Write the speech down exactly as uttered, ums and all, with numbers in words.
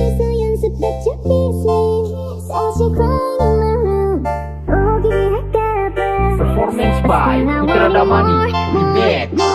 연습 같죠 kissing 사실 crying in my room 오기 할까봐 Performance by Putra Damani.